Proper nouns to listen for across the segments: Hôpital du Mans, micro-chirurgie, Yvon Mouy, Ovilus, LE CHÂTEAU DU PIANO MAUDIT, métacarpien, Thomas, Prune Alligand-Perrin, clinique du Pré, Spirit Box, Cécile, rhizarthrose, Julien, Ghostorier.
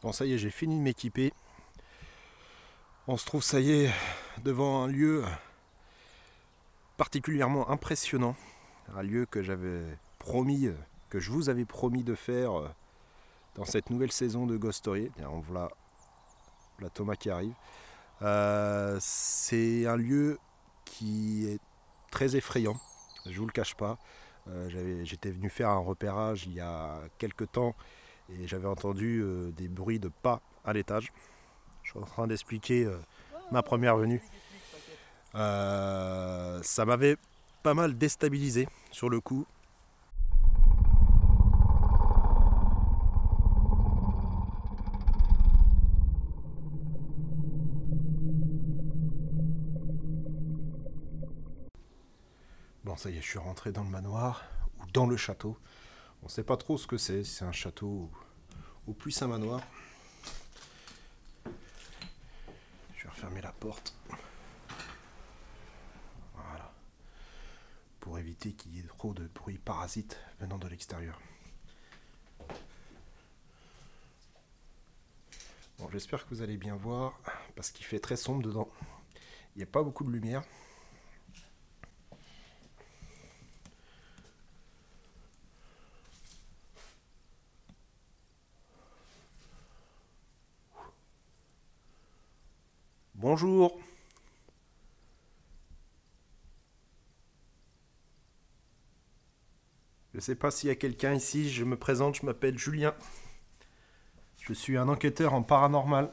Bon, ça y est, j'ai fini de m'équiper. On se trouve, ça y est, devant un lieu particulièrement impressionnant. Un lieu que j'avais promis, que je vous avais promis de faire dans cette nouvelle saison de Ghostorier. On voit la Thomas qui arrive. C'est un lieu qui est très effrayant, je vous le cache pas. J'étais venu faire un repérage il y a quelques temps et j'avais entendu des bruits de pas à l'étage. Je suis en train d'expliquer ma première venue. Ça m'avait pas mal déstabilisé sur le coup. Bon, ça y est, je suis rentré dans le manoir, ou dans le château. On ne sait pas trop ce que c'est, si c'est un château ou plus un manoir. Je vais refermer la porte. Voilà. Pour éviter qu'il y ait trop de bruit parasite venant de l'extérieur. Bon, j'espère que vous allez bien voir, parce qu'il fait très sombre dedans. Il n'y a pas beaucoup de lumière. Bonjour. Je ne sais pas s'il y a quelqu'un ici, je me présente, je m'appelle Julien. Je suis un enquêteur en paranormal.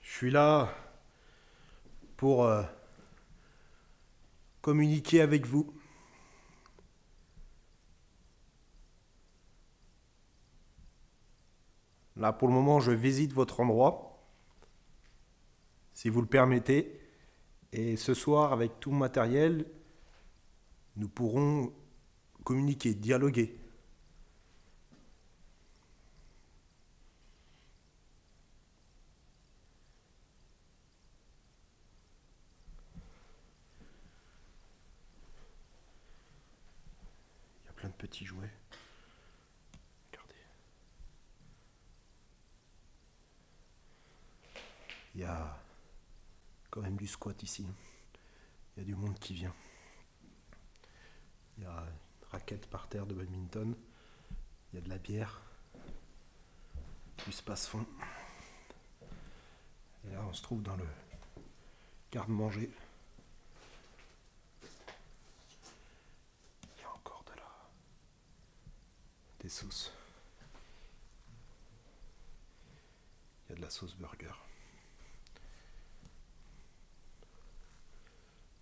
Je suis là pour communiquer avec vous. Là, pour le moment, je visite votre endroit, si vous le permettez. Et ce soir, avec tout le matériel, nous pourrons communiquer, dialoguer. Il y a plein de petits jouets. Il y a quand même du squat ici. Il y a du monde qui vient. Il y a une raquette par terre de badminton. Il y a de la bière. Du space-fond. Et là, on se trouve dans le garde-manger. Il y a encore de la... des sauces. Il y a de la sauce burger.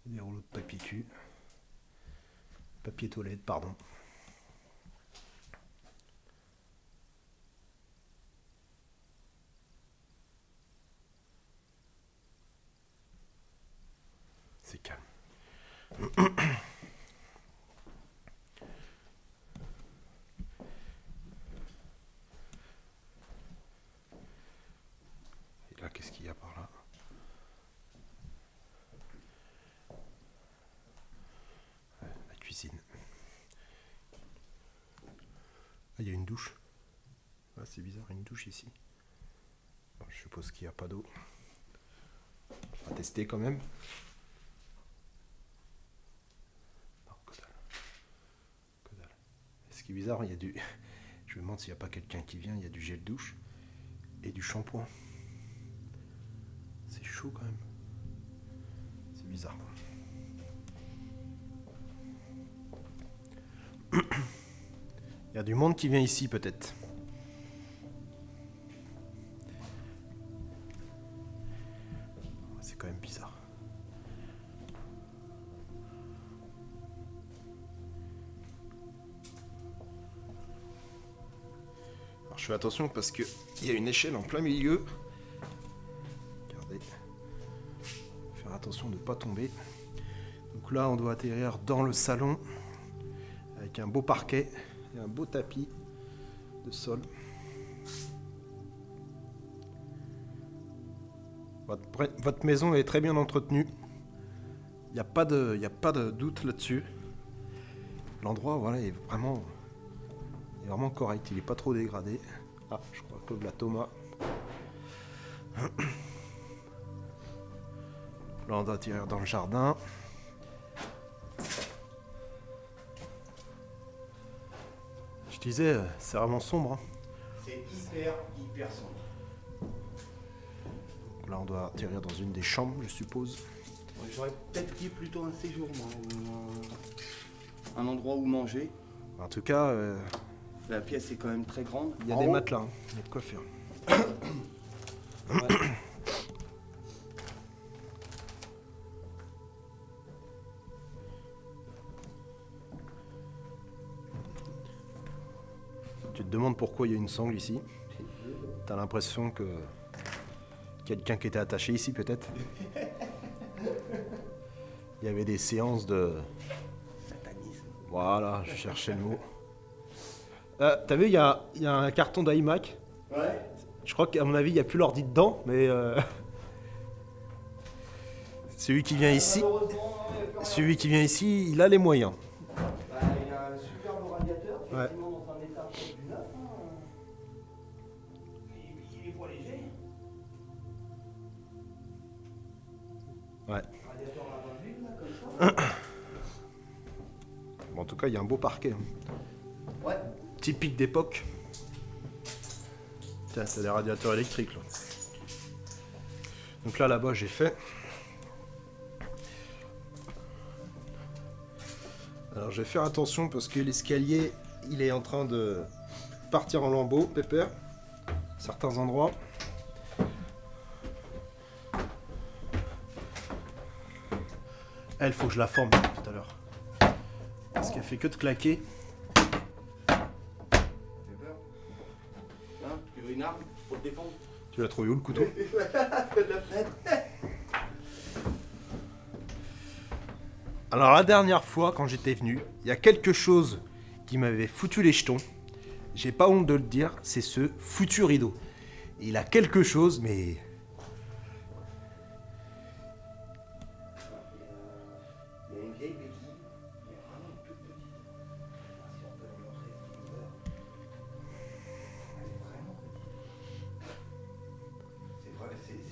Des rouleaux de papier toilette, pardon. C'est calme. Et là, qu'est-ce qu'il y a par là ? Il y a une douche. Ah, c'est bizarre, une douche ici. Bon, je suppose qu'il n'y a pas d'eau. On va tester quand même. Non, que dalle. Que dalle. Ce qui est bizarre, il y a du... je me demande s'il n'y a pas quelqu'un qui vient. Il y a du gel douche et du shampoing. C'est chaud quand même. C'est bizarre. Il y a du monde qui vient ici, peut-être. C'est quand même bizarre. Alors, je fais attention parce qu'il y a une échelle en plein milieu. Regardez. Faire attention de ne pas tomber. Donc là, on doit atterrir dans le salon avec un beau parquet. Il y a un beau tapis de sol. Votre maison est très bien entretenue. Il n'y a pas de doute là-dessus. L'endroit, voilà, est vraiment correct. Il n'est pas trop dégradé. Ah, je crois que la Thomas. Là, on doit tirer dans le jardin. Je disais, c'est vraiment sombre. Hein. C'est hyper sombre. Donc là, on doit tirer dans une des chambres, je suppose. J'aurais peut-être dit plutôt un séjour, moi, ou un endroit où manger. En tout cas, la pièce est quand même très grande. Il y a des matelas, il y a de quoi faire. Ouais. Tu te demandes pourquoi il y a une sangle ici. T'as l'impression que quelqu'un qui était attaché ici, peut-être. Il y avait des séances de... satanisme. Voilà, je cherchais le mot. T'as vu, il y a un carton d'iMac. Ouais. Je crois qu'à mon avis, il n'y a plus l'ordi dedans, mais... Celui qui vient ici... Celui qui vient ici, il a les moyens. Bah, il y a un super beau radiateur, effectivement, ouais. Dans un état du 9. Il est pas léger. Ouais. Bon, en tout cas, il y a un beau parquet. Ouais. Typique d'époque. Tiens, c'est des radiateurs électriques, là. Donc là, là-bas, j'ai fait. Alors, je vais faire attention parce que l'escalier, il est en train de partir en lambeaux, pépère. Certains endroits. Elle, faut que je la forme tout à l'heure. Parce qu'elle fait que de claquer. T'as peur ? Hein ? Tu veux une arme pour te défendre ? Tu l'as trouvé où le couteau ? Alors la dernière fois quand j'étais venu, il y a quelque chose qui m'avait foutu les jetons. J'ai pas honte de le dire, c'est ce foutu rideau. Il a quelque chose, mais...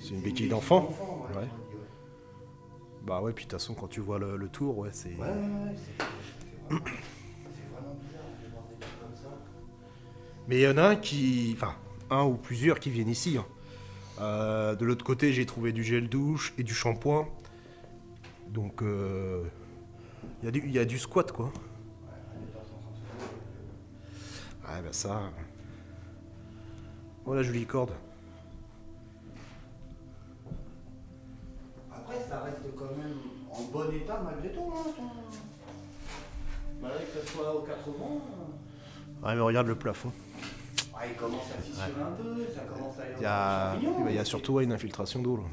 C'est une béquille d'enfant. Ouais. Ouais. Bah ouais, puis de toute façon, quand tu vois le tour, ouais, c'est... Ouais, c'est vraiment, vraiment bizarre de voir des trucs comme ça. Mais il y en a un qui... Enfin, un ou plusieurs qui viennent ici. Hein. De l'autre côté, j'ai trouvé du gel douche et du shampoing. Donc, il y a du squat, quoi. Ouais, bah ça... Oh, la jolie corde. Ça reste quand même en bon état malgré tout. Hein, ton... Malgré que ce soit aux 80. Ouais, mais regarde le plafond. Ah, il commence à fissurer un peu, ça commence à il y a surtout une infiltration d'eau.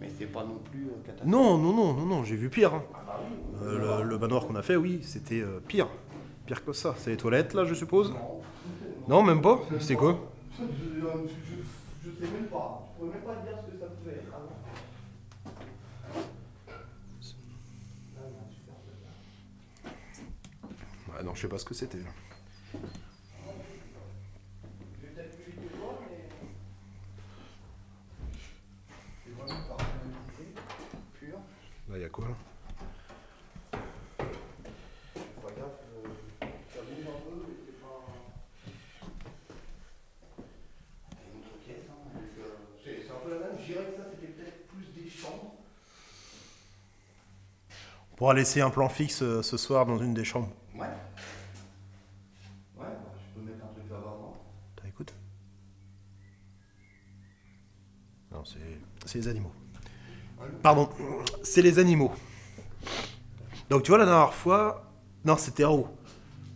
Mais c'est pas non plus catastrophique. Non, non, non, non, non, j'ai vu pire. Hein. Ah, bah oui, le manoir qu'on a fait, oui, c'était pire. Pire que ça. C'est les toilettes là, je suppose. Non, non, même pas. C'est quoi? Je sais même pas. Je pourrais même pas dire ce que ça pouvait être. Ah non, je sais pas ce que c'était. Là, il y a quoi là? On pourra laisser un plan fixe ce soir dans une des chambres. Ouais. C'est les animaux. Pardon, c'est les animaux. Donc tu vois la dernière fois, non c'était en haut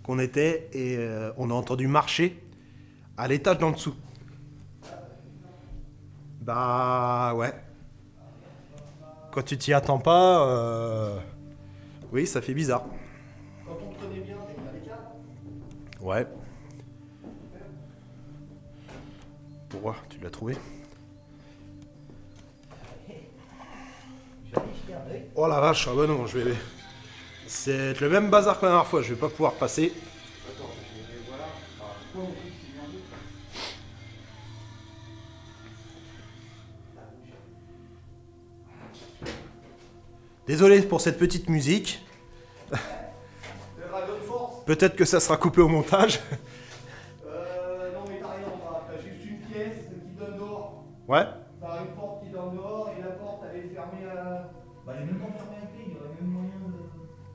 qu'on était et on a entendu marcher à l'étage d'en dessous. Bah ouais. Quand tu t'y attends pas, oui ça fait bizarre. Quand on prenait bien, on était à l'écart. Ouais. Pourquoi tu l'as trouvé? regarder. Oh la vache, ah bah non, je vais... C'est le même bazar que la dernière fois, je vais pas pouvoir passer. Attends, je vais les voir. Ah, oh. Désolé pour cette petite musique. Peut-être que ça sera coupé au montage. Non mais t'as rien, t'as juste une pièce qui donne dehors. Ouais. T'as une porte qui donne dehors et la porte elle est fermée à... Bah elle est même pas fermée à clé, il y aurait même moyen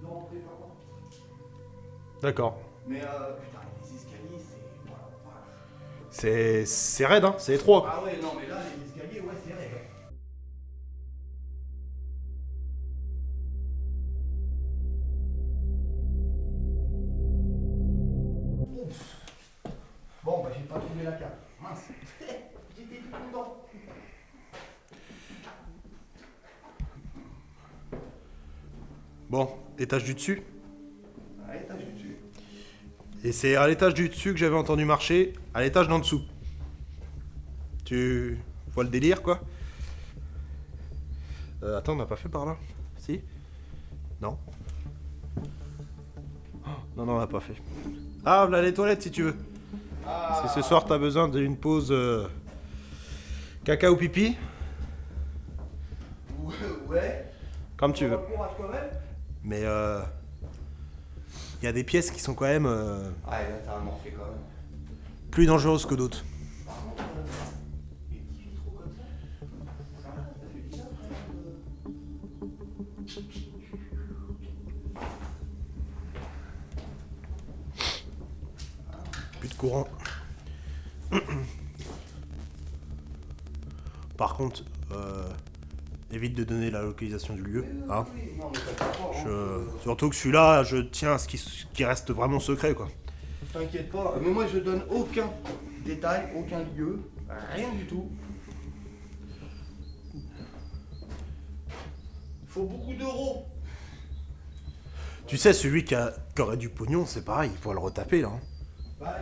de rentrer par là. D'accord. Mais putain, les escaliers c'est... Voilà, voilà. C'est raide hein, c'est étroit. Ah ouais, non mais là les escaliers, ouais c'est raide. Bon, bah j'ai pas trouvé la carte. Mince. J'étais tout content. Bon, étage du dessus. À l'étage du dessus. Et c'est à l'étage du dessus que j'avais entendu marcher, à l'étage d'en dessous. Tu vois le délire, quoi? Attends, on n'a pas fait par là? Si? Non. Oh, non, non, on n'a pas fait. Ah, là, les toilettes, si tu veux. Ah. Si ce soir t'as besoin d'une pause caca ou pipi. Ouais. Comme tu veux. Mais il y a des pièces qui sont quand même... Ah, là t'as un morphé quand même. Plus dangereuses que d'autres. Courant. Par contre, évite de donner la localisation du lieu. Hein. Surtout que celui-là, je tiens à ce qui reste vraiment secret, quoi. T'inquiète pas, mais moi je donne aucun détail, aucun lieu, rien du tout. Faut beaucoup d'euros. Tu sais, celui qui aurait du pognon, c'est pareil, il pourrait le retaper là. Hein. Bah,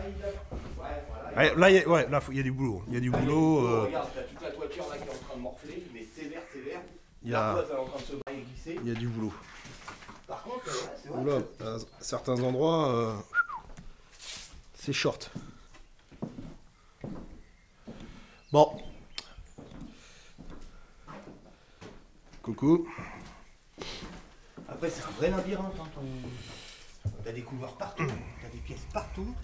là, il y a du boulot. Il y a du boulot. Regarde, t'as toute la toiture là qui est en train de morfler, mais sévère, sévère. La toiture, elle est en train de se barrer et glisser. Il y a du boulot. Par contre, c'est vrai. Oula, à certains endroits, c'est short. Bon. Coucou. Après, c'est un vrai labyrinthe. Hein, t'as des couloirs partout, t'as des pièces partout.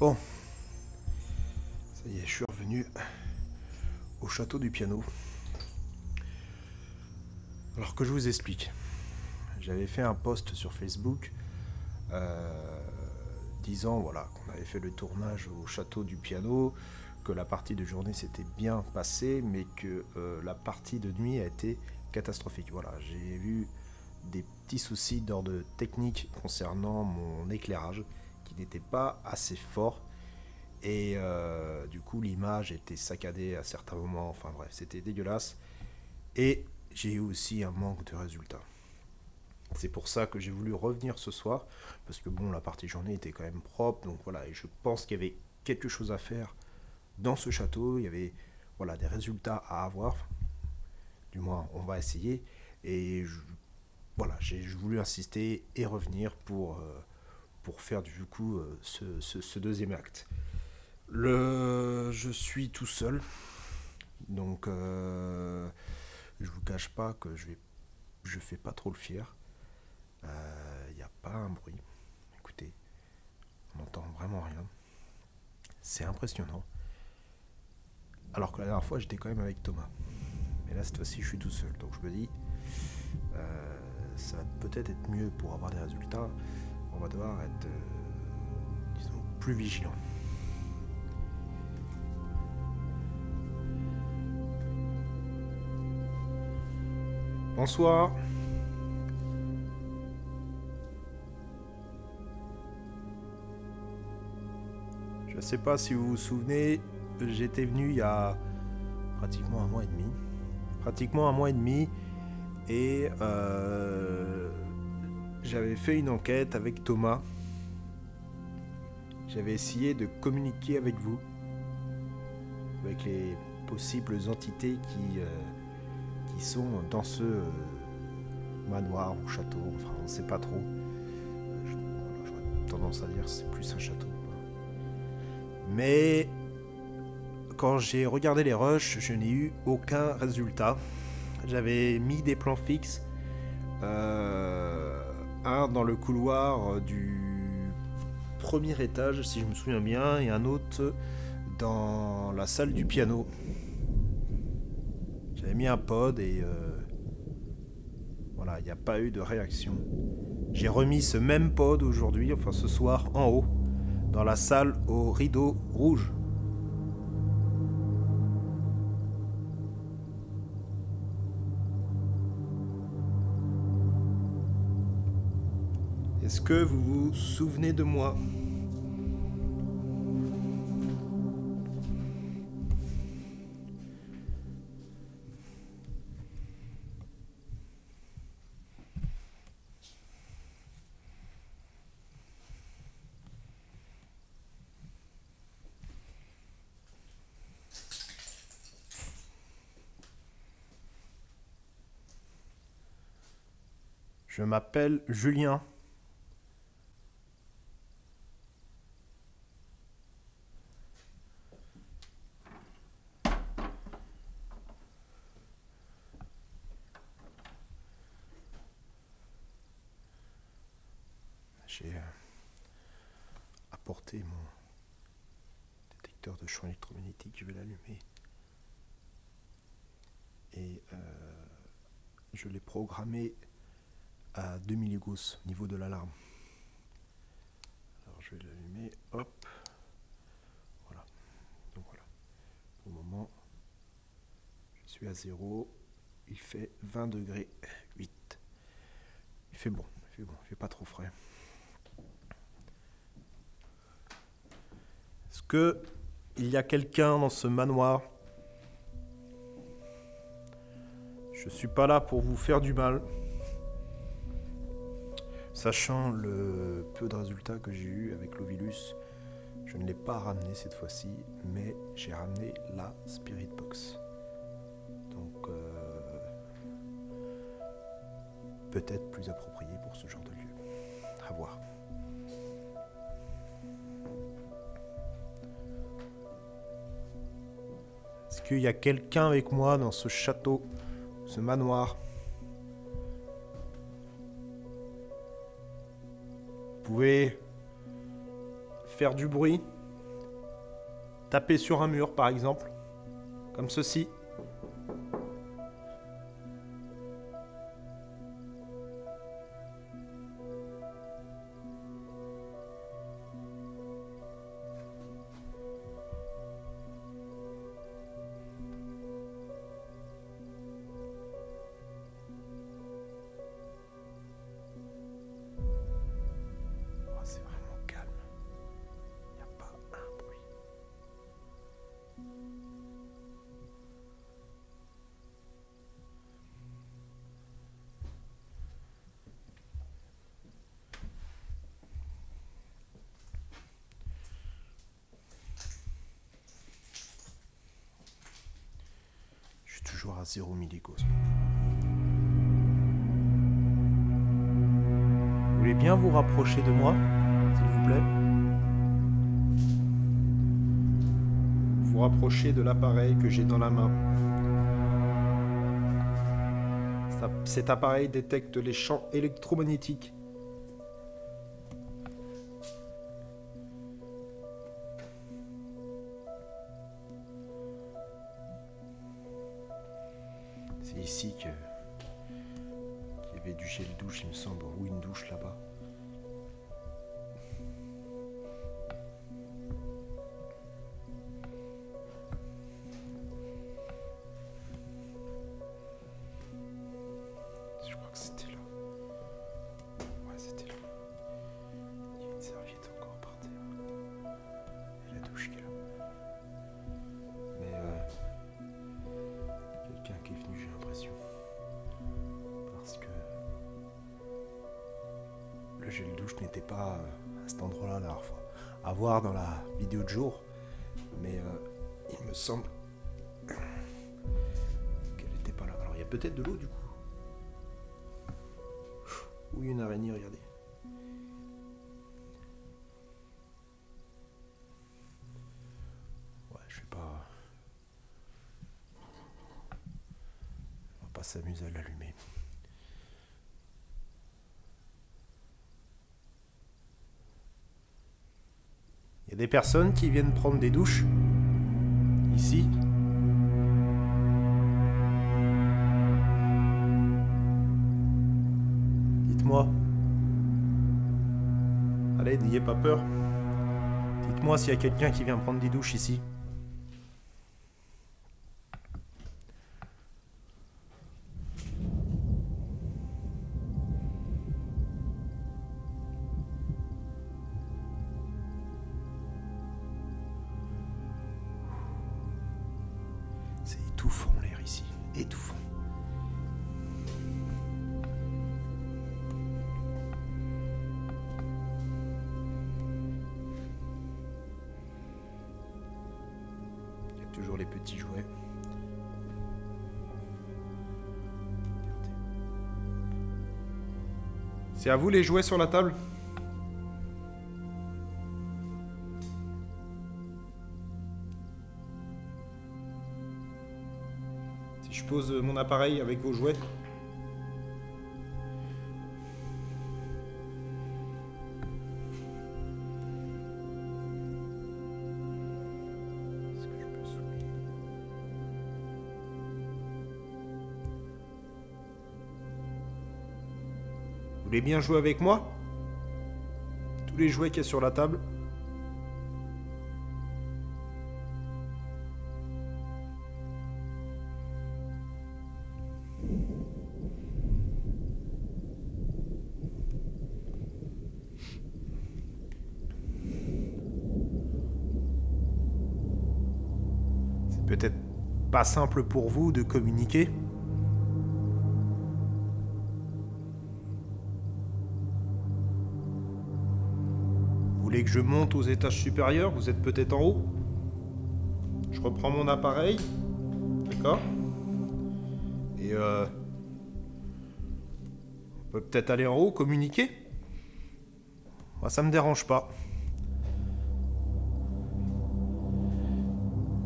Bon, ça y est, je suis revenu au château du piano. Alors que je vous explique, j'avais fait un post sur Facebook disant voilà, qu'on avait fait le tournage au château du piano, que la partie de journée s'était bien passée, mais que la partie de nuit a été catastrophique. Voilà, j'ai eu des petits soucis d'ordre technique concernant mon éclairage, qui n'était pas assez fort, et du coup l'image était saccadée à certains moments, enfin bref, c'était dégueulasse, et j'ai eu aussi un manque de résultats. C'est pour ça que j'ai voulu revenir ce soir, parce que bon, la partie journée était quand même propre, donc voilà, et je pense qu'il y avait quelque chose à faire dans ce château, il y avait voilà, des résultats à avoir, du moins on va essayer, et voilà, j'ai voulu insister et revenir pour faire du coup ce deuxième acte. Je suis tout seul, Donc, je vous cache pas que je fais pas trop le fier. Il n'y a pas un bruit. Écoutez, on n'entend vraiment rien. C'est impressionnant. Alors que la dernière fois, j'étais quand même avec Thomas. Mais là, cette fois-ci, je suis tout seul. Donc, je me dis, ça va peut-être être mieux pour avoir des résultats. On va devoir être, disons, plus vigilant. Bonsoir. Je ne sais pas si vous vous souvenez, j'étais venu il y a pratiquement un mois et demi. Et j'avais fait une enquête avec Thomas. J'avais essayé de communiquer avec vous, avec les possibles entités qui sont dans ce manoir ou château, enfin on ne sait pas trop. J'aurais tendance à dire c'est plus un château. Mais quand j'ai regardé les rushs, je n'ai eu aucun résultat. J'avais mis des plans fixes, un dans le couloir du premier étage si je me souviens bien, et un autre dans la salle du piano. J'avais mis un pod et voilà, il n'y a pas eu de réaction. J'ai remis ce même pod aujourd'hui, enfin ce soir, en haut, dans la salle au rideau rouge. Est-ce que vous vous souvenez de moi ? Je m'appelle Julien. J'ai apporté mon détecteur de champ électromagnétique, je vais l'allumer. Et je l'ai programmé à 2 milligauss au niveau de l'alarme. Alors je vais l'allumer, hop. Voilà. Donc voilà. Pour le moment, je suis à 0. Il fait 20 degrés 8. Il fait bon, il fait pas trop frais. Est-ce que il y a quelqu'un dans ce manoir? Je suis pas là pour vous faire du mal. Sachant le peu de résultats que j'ai eu avec l'Ovilus, je ne l'ai pas ramené cette fois-ci, mais j'ai ramené la Spirit Box. Donc peut-être plus approprié pour ce genre de lieu. À voir. Est-ce qu'il y a quelqu'un avec moi dans ce château, ce manoir? Vous pouvez faire du bruit, taper sur un mur par exemple, comme ceci. À 0 milligauss. Vous voulez bien vous rapprocher de moi, s'il vous plaît? Vous rapprocher de l'appareil que j'ai dans la main. Cet appareil détecte les champs électromagnétiques. C'est ici que... il y avait du gel douche, il me semble, ou une douche là-bas. Peut-être de l'eau du coup. Ou une araignée, regardez. Ouais, je sais pas. On va pas s'amuser à l'allumer. Il y a des personnes qui viennent prendre des douches ici. Allez, n'ayez pas peur. Dites-moi s'il y a quelqu'un qui vient prendre des douches ici. C'est étouffant l'air ici, étouffant. Petit jouet. C'est à vous les jouets sur la table. Si je pose mon appareil avec vos jouets. Bien jouer avec moi, tous les jouets qu'il y a sur la table. C'est peut-être pas simple pour vous de communiquer. Que je monte aux étages supérieurs, vous êtes peut-être en haut. Je reprends mon appareil, d'accord. Et on peut peut-être aller en haut, communiquer. Moi, ça me dérange pas.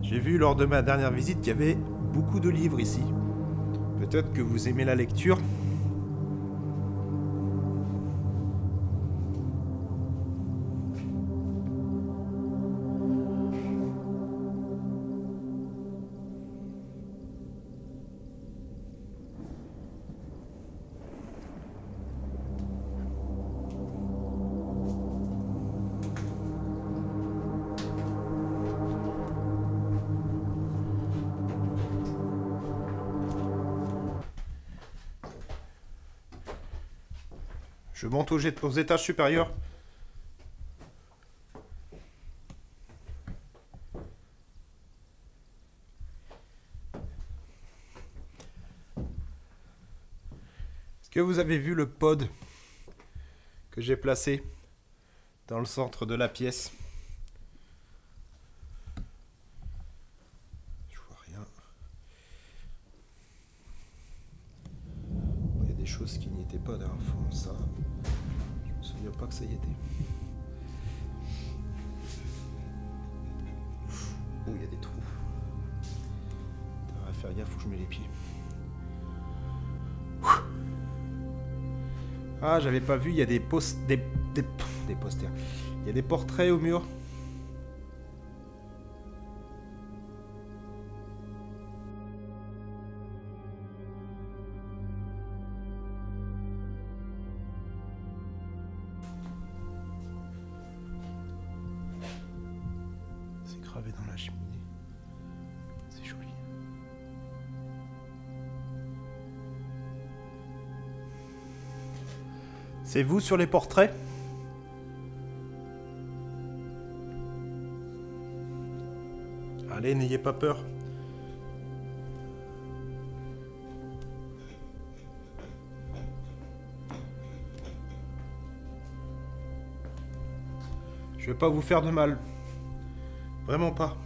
J'ai vu lors de ma dernière visite qu'il y avait beaucoup de livres ici. Peut-être que vous aimez la lecture. Je monte aux étages supérieurs. Est-ce que vous avez vu le pod que j'ai placé dans le centre de la pièce? Je vois rien. Il y a des choses qui n'y étaient pas d'un fond, ça. Je ne sais pas que ça y était. Ouh, il y a des trous. Putain, à faire gaffe où je mets les pieds. Ouh. Ah, j'avais pas vu, il y a des posters. Il y a des portraits au mur. C'est vous sur les portraits? Allez, n'ayez pas peur. Je vais pas vous faire de mal. Vraiment pas.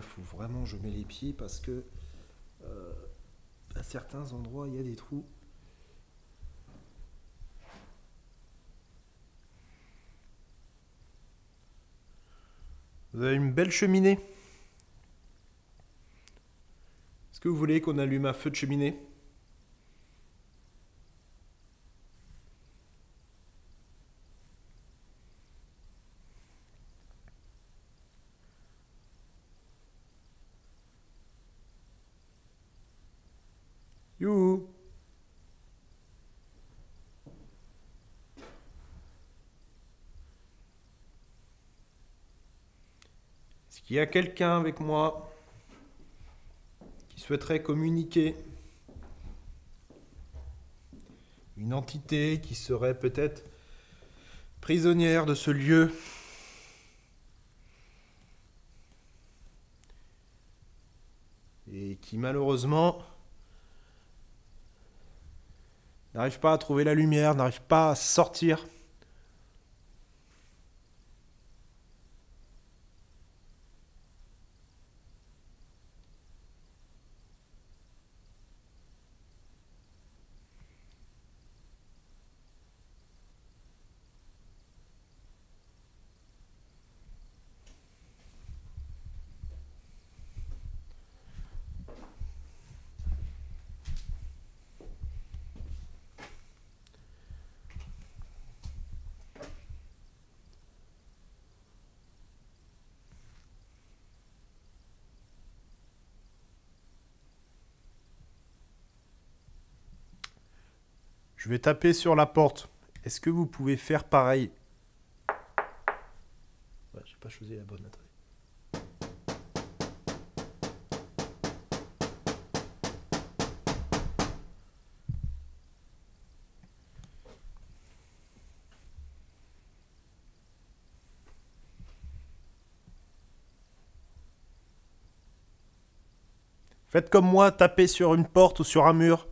Faut vraiment je mets les pieds parce que à certains endroits il y a des trous. Vous avez une belle cheminée. Est-ce que vous voulez qu'on allume un feu de cheminée? Il y a quelqu'un avec moi qui souhaiterait communiquer. Une entité qui serait peut-être prisonnière de ce lieu. Et qui malheureusement n'arrive pas à trouver la lumière, n'arrive pas à sortir. Je vais taper sur la porte. Est-ce que vous pouvez faire pareil? Ouais, j'ai pas choisi la bonne. Faites comme moi, tapez sur une porte ou sur un mur.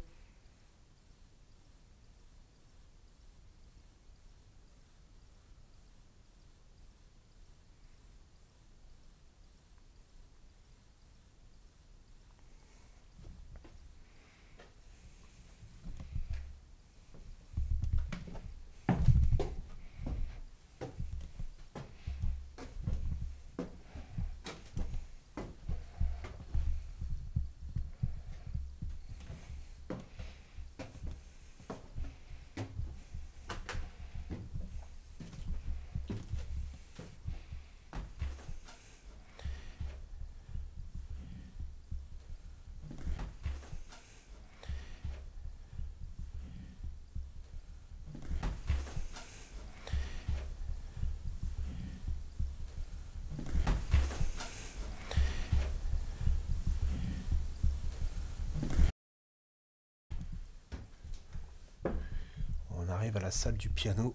arrive à la salle du piano,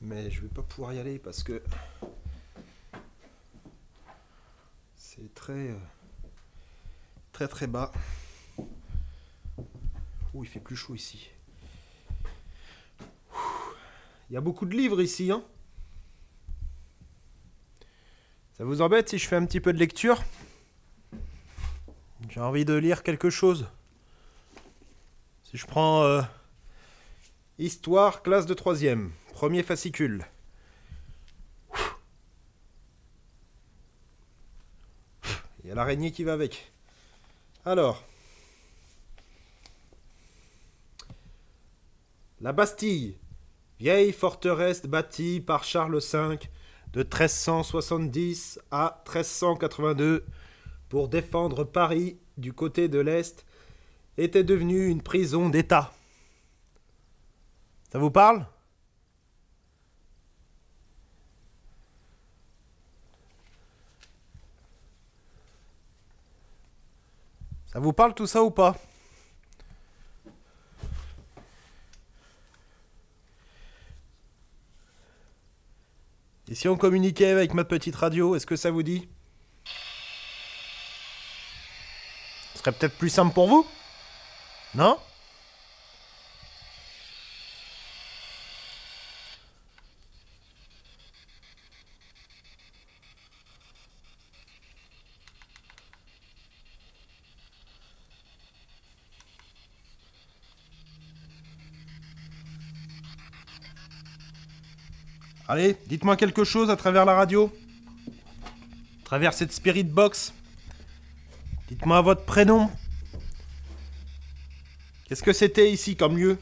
mais je vais pas pouvoir y aller parce que c'est très bas. Ouh, il fait plus chaud ici. Ouh. Il y a beaucoup de livres ici, hein. Ça vous embête si je fais un petit peu de lecture? J'ai envie de lire quelque chose. Si je prends Histoire, classe de 3e, premier fascicule. Il y a l'araignée qui va avec. Alors. La Bastille, vieille forteresse bâtie par Charles V de 1370 à 1382 pour défendre Paris du côté de l'Est, était devenue une prison d'État. Ça vous parle? Ça vous parle tout ça ou pas? Et si on communiquait avec ma petite radio, est-ce que ça vous dit? Ce serait peut-être plus simple pour vous? Non? Allez, dites-moi quelque chose à travers la radio, à travers cette Spirit Box. Dites-moi votre prénom. Qu'est-ce que c'était ici comme lieu?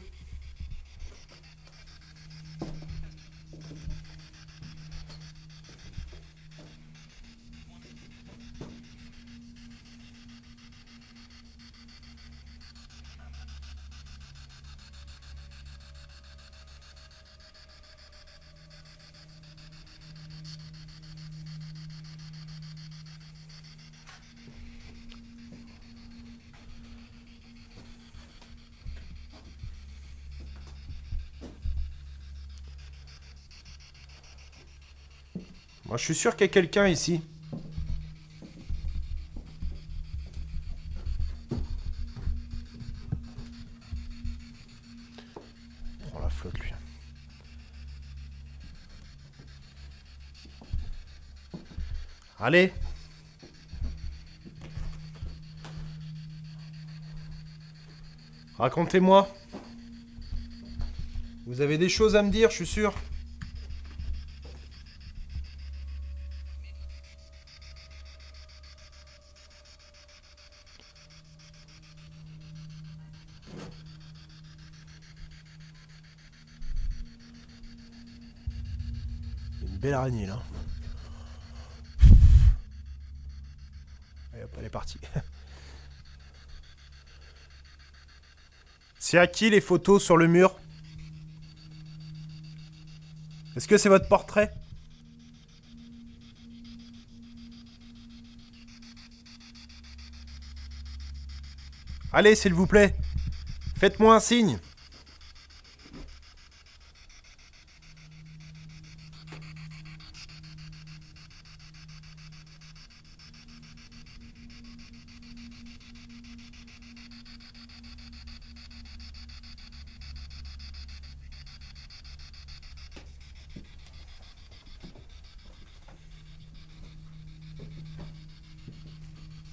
Moi, je suis sûr qu'il y a quelqu'un ici. Prends la flotte, lui. Allez. Racontez-moi. Vous avez des choses à me dire, je suis sûr. Belle araignée là. Et hop, elle est partie. C'est à qui les photos sur le mur? Est-ce que c'est votre portrait? Allez, s'il vous plaît, faites-moi un signe.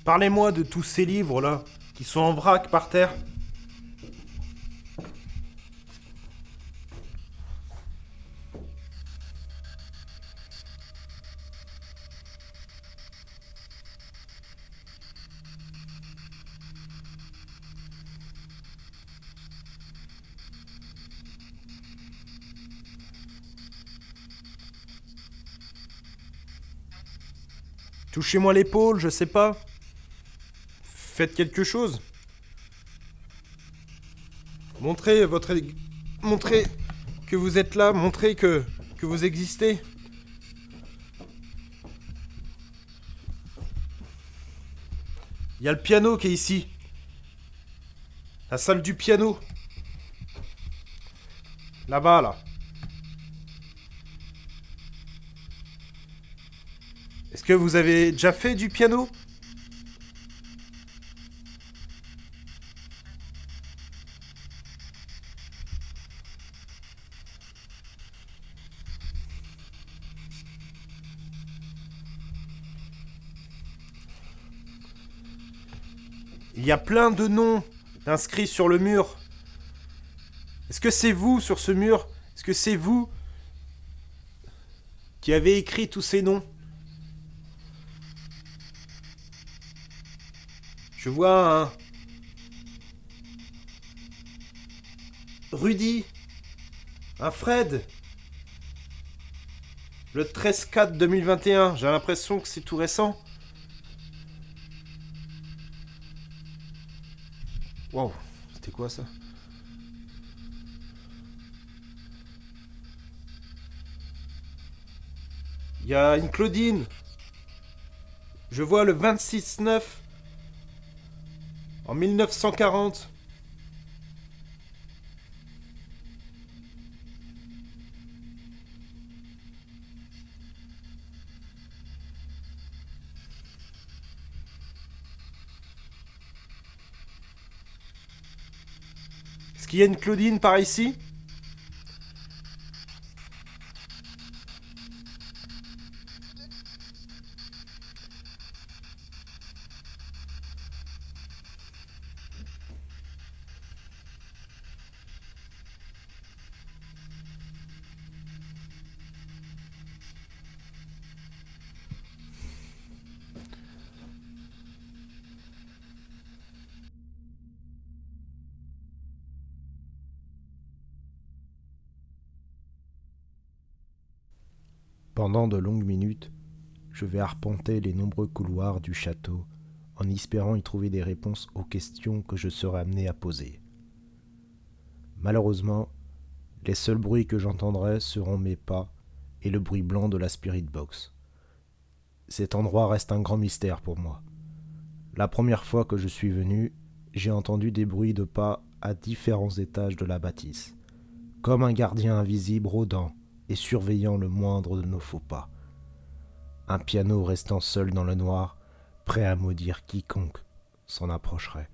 Parlez-moi de tous ces livres-là, qui sont en vrac par terre. Touchez-moi l'épaule, je sais pas. Faites quelque chose. Montrez votre... Montrez que vous êtes là. Montrez que vous existez. Il y a le piano qui est ici. La salle du piano. Là-bas, là. Est-ce que vous avez déjà fait du piano ? Il y a plein de noms inscrits sur le mur. Est-ce que c'est vous, sur ce mur? Est-ce que c'est vous qui avez écrit tous ces noms? Je vois un... Rudy. Un Fred. Le 13-4 2021. J'ai l'impression que c'est tout récent. Wow, c'était quoi ça? Il y a une Claudine. Je vois le 26-9 en 1940. Est-ce qu'il y a une Claudine par ici? Pendant de longues minutes, je vais arpenter les nombreux couloirs du château en espérant y trouver des réponses aux questions que je serai amené à poser. Malheureusement, les seuls bruits que j'entendrai seront mes pas et le bruit blanc de la Spirit Box. Cet endroit reste un grand mystère pour moi. La première fois que je suis venu, j'ai entendu des bruits de pas à différents étages de la bâtisse, comme un gardien invisible rôdant et surveillant le moindre de nos faux pas. Un piano restant seul dans le noir, prêt à maudire quiconque s'en approcherait.